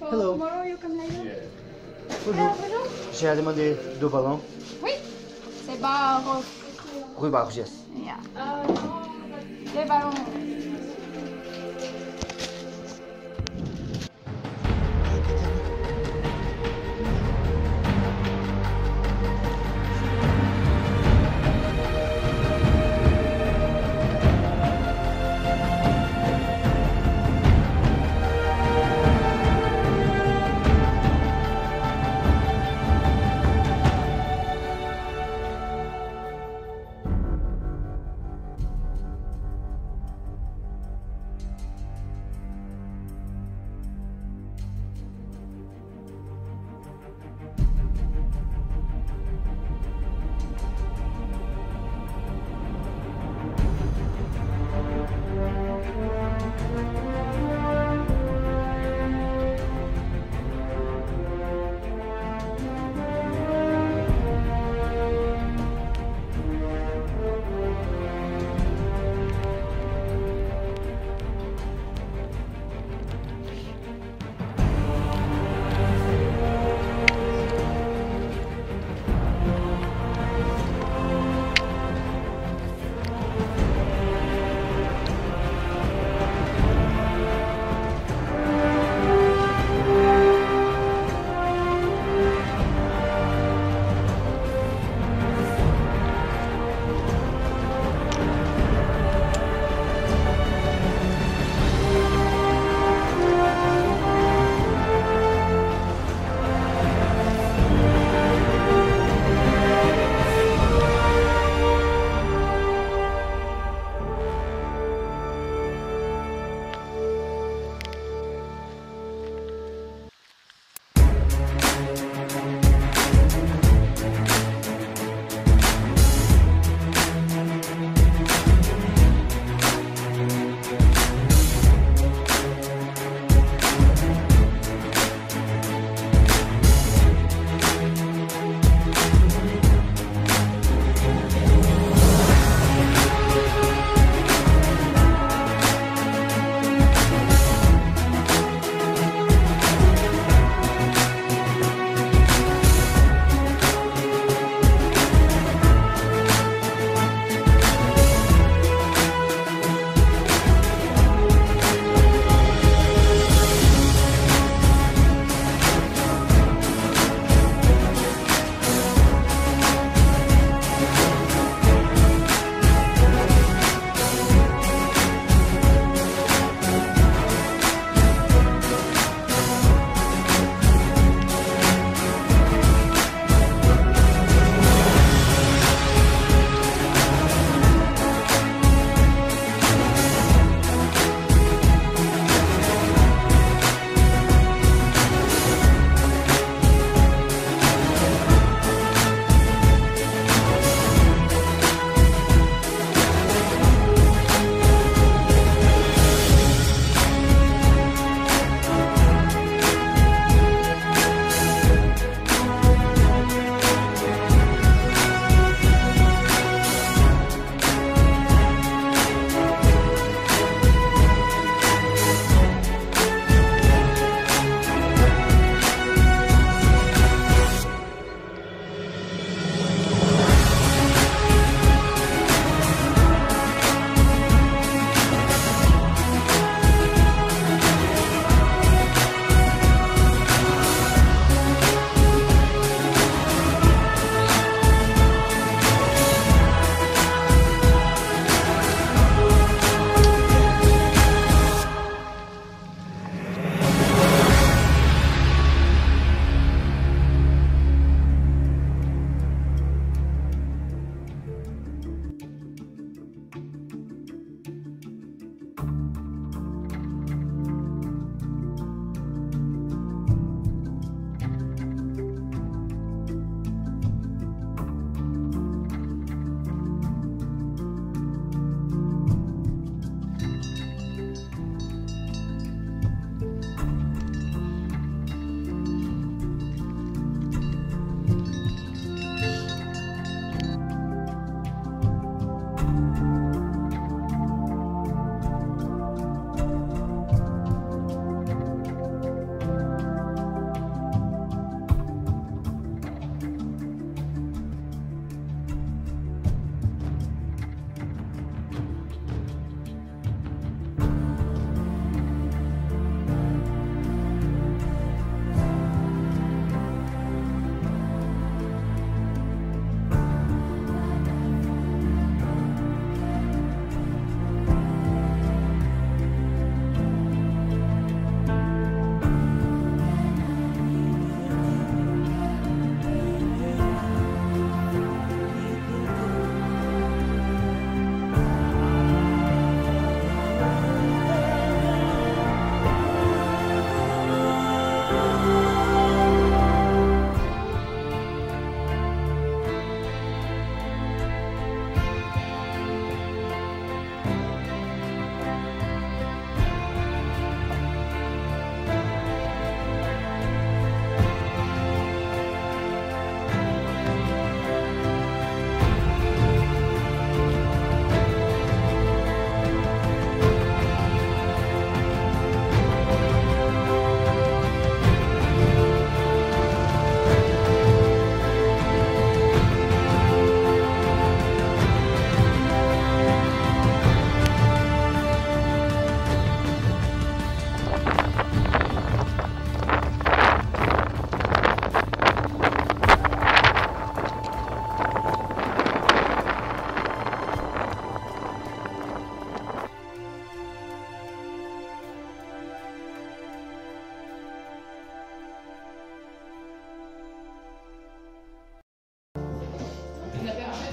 Hello. Tomorrow you come later? Yeah. Bonjour. J'ai demandé deux ballons. Oui. C'est Barros. Rui Barros, yes. Yeah. Les ballons.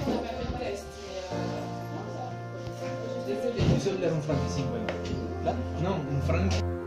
il n'a pas fait de test. Mais, non, ça. Désolé. Ils ont l'air un franc de 50. Là ? Non, un franc.